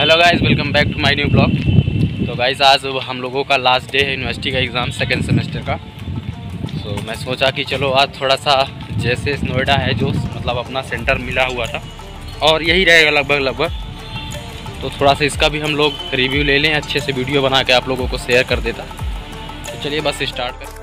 Hello guys, welcome back to my new blog. तो guys, आज हम लोगों का लास्ट डे है यूनिवर्सिटी का एग्ज़ाम सेकेंड सेमेस्टर का। सो मैं सोचा कि चलो आज थोड़ा सा जैसे नोएडा है जो मतलब अपना सेंटर मिला हुआ था और यही रहेगा लगभग, तो थोड़ा सा इसका भी हम लोग रिव्यू ले लें, अच्छे से वीडियो बना के आप लोगों को शेयर कर देता। तो चलिए बस स्टार्ट कर।